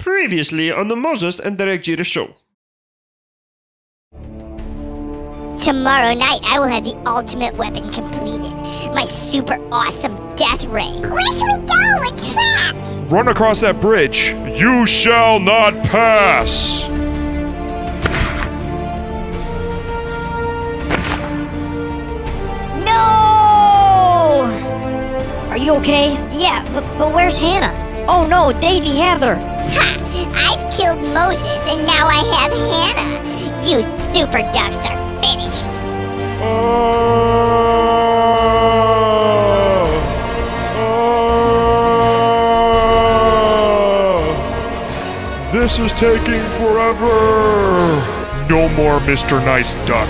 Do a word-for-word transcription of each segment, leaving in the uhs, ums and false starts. Previously on the Moses and Derek Jeter show. Tomorrow night, I will have the ultimate weapon completed. My super awesome death ray. Where should we go? We're trapped! Run across that bridge. You shall not pass! No! Are you okay? Yeah, but, but where's Hannah? Oh no, Davy Heather! Ha! I've killed Moses and now I have Hannah! You Super Ducks are finished! Oh. Oh. This is taking forever! No more Mister Nice Duck.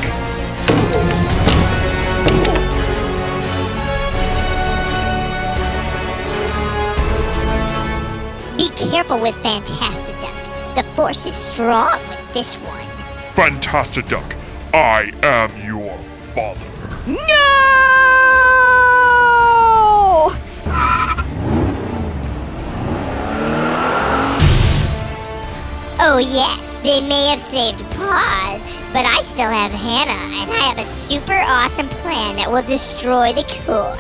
Be careful with Fantastiduck. The force is strong with this one. Fantastiduck, I am your father. No! Oh yes, they may have saved Paws, but I still have Hannah, and I have a super awesome plan that will destroy the core.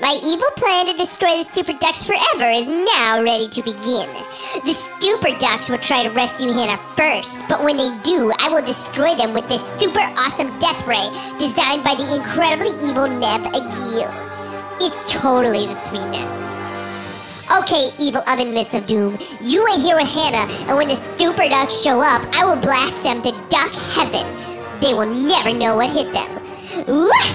My evil plan to destroy the Super Ducks forever is now ready to begin. The Super Ducks will try to rescue Hannah first, but when they do, I will destroy them with this super awesome death ray designed by the incredibly evil Neb Aguil. It's totally the sweetness. Okay, evil oven mitts of doom, you wait here with Hannah, and when the Super Ducks show up, I will blast them to duck heaven. They will never know what hit them. Wah!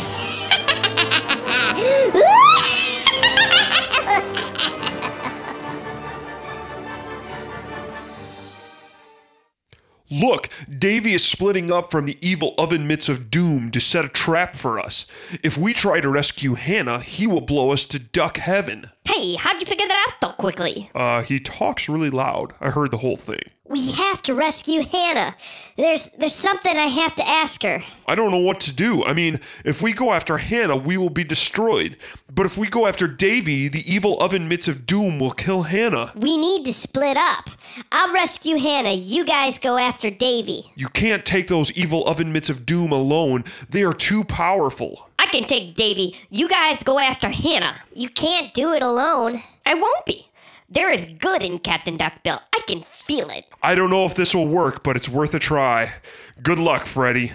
Look, Davy is splitting up from the evil oven mitts of doom to set a trap for us. If we try to rescue Hannah, he will blow us to duck heaven. Hey, how'd you figure that out so quickly? Uh, he talks really loud. I heard the whole thing. We have to rescue Hannah. There's there's something I have to ask her. I don't know what to do. I mean, if we go after Hannah, we will be destroyed. But if we go after Davy, the evil oven mitts of doom will kill Hannah. We need to split up. I'll rescue Hannah. You guys go after Davy. You can't take those evil oven mitts of doom alone. They are too powerful. I can take Davy. You guys go after Hannah. You can't do it alone. I won't be. There is good in Captain Duckbill. I can feel it. I don't know if this will work, but it's worth a try. Good luck, Freddy.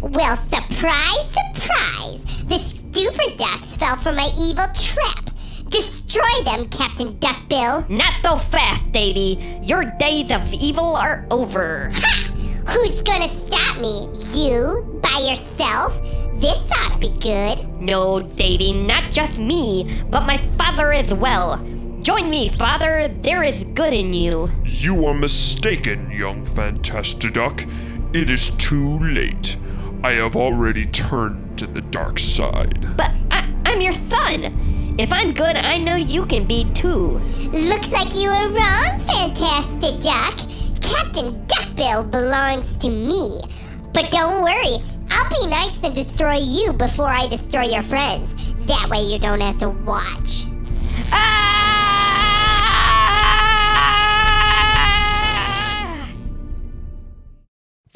Well, surprise, surprise! The Super Ducks fell for my evil trap. Destroy them, Captain Duckbill. Not so fast, Davy. Your days of evil are over. Ha! Who's gonna stop me? You? By yourself? This ought to be good. No, Davy, not just me, but my father as well. Join me, father. There is good in you. You are mistaken, young Fantastiduck. It is too late. I have already turned to the dark side. But I, I'm your son. If I'm good, I know you can be too. Looks like you were wrong, Fantastiduck. Captain Duckbill belongs to me. But don't worry. I'll be nice and destroy you before I destroy your friends. That way you don't have to watch. Ah!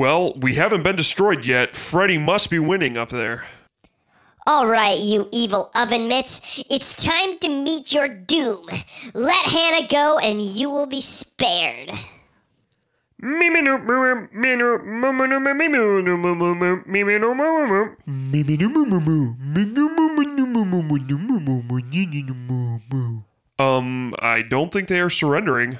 Well, we haven't been destroyed yet. Freddy must be winning up there. All right, you evil oven mitts. It's time to meet your doom. Let Hannah go and you will be spared. Um, I don't think they are surrendering.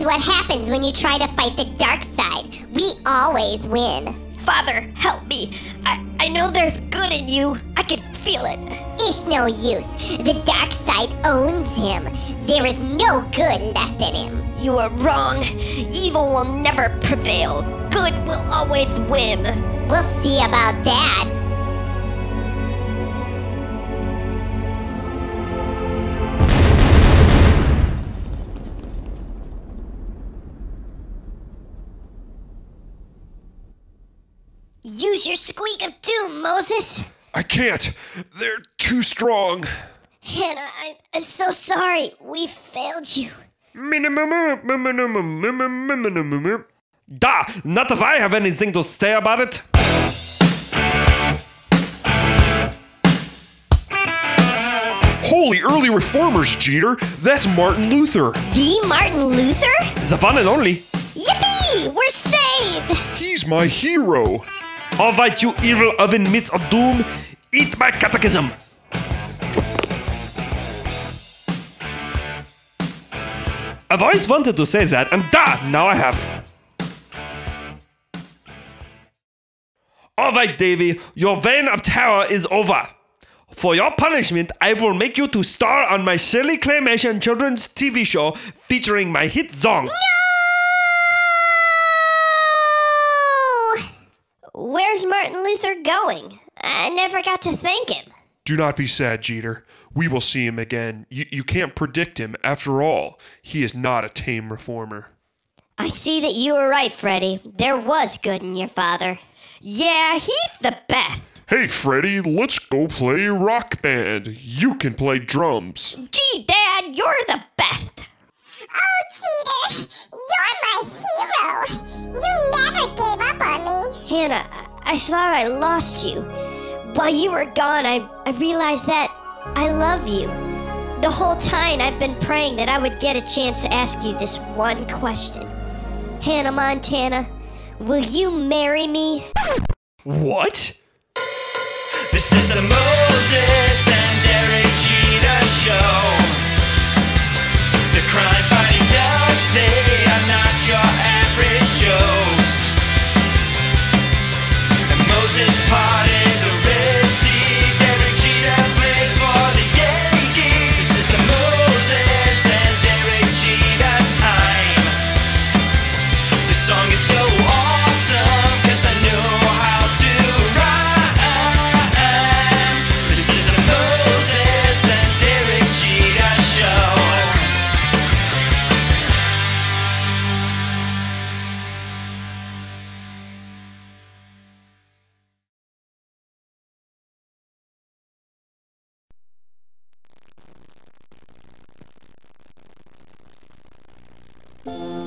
What happens when you try to fight the dark side? We always win. Father, help me. I, I know there's good in you. I can feel it. It's no use. The dark side owns him. There is no good left in him. You are wrong. Evil will never prevail. Good will always win. We'll see about that. Use your squeak of doom, Moses. I can't. They're too strong. Hannah, I, I'm so sorry. We failed you. Da! Not if I have anything to say about it. Holy early reformers, Jeter. That's Martin Luther. The Martin Luther? The one and only. Yippee! We're saved! He's my hero. All right, you evil oven mitts of doom, eat my catechism! I've always wanted to say that, and da! Now I have. All right, Davy, your reign of terror is over. For your punishment, I will make you to star on my silly claymation children's T V show featuring my hit song. No! Where's Martin Luther going? I never got to thank him. Do not be sad, Jeter. We will see him again. You, you can't predict him. After all, he is not a tame reformer. I see that you were right, Freddy. There was good in your father. Yeah, he's the best. Hey, Freddy, let's go play rock band. You can play drums. Gee, Dad, you're the best. Oh, Jeter, you're my hero. You never gave up on me. Hannah, I, I thought I lost you. While you were gone, I, I realized that I love you. The whole time I've been praying that I would get a chance to ask you this one question. Hannah Montana, will you marry me? What? This is the Moses and Derek Jeter show. The crime fighting ducks, they are not your average Joes. And Moses parted the Red Sea, Derek Jeter plays for the Yankees. This is the Moses and Derek Jeter time. This song is so awesome, cause I know how to rhyme. This is the Moses and Derek Jeter show. Thank you.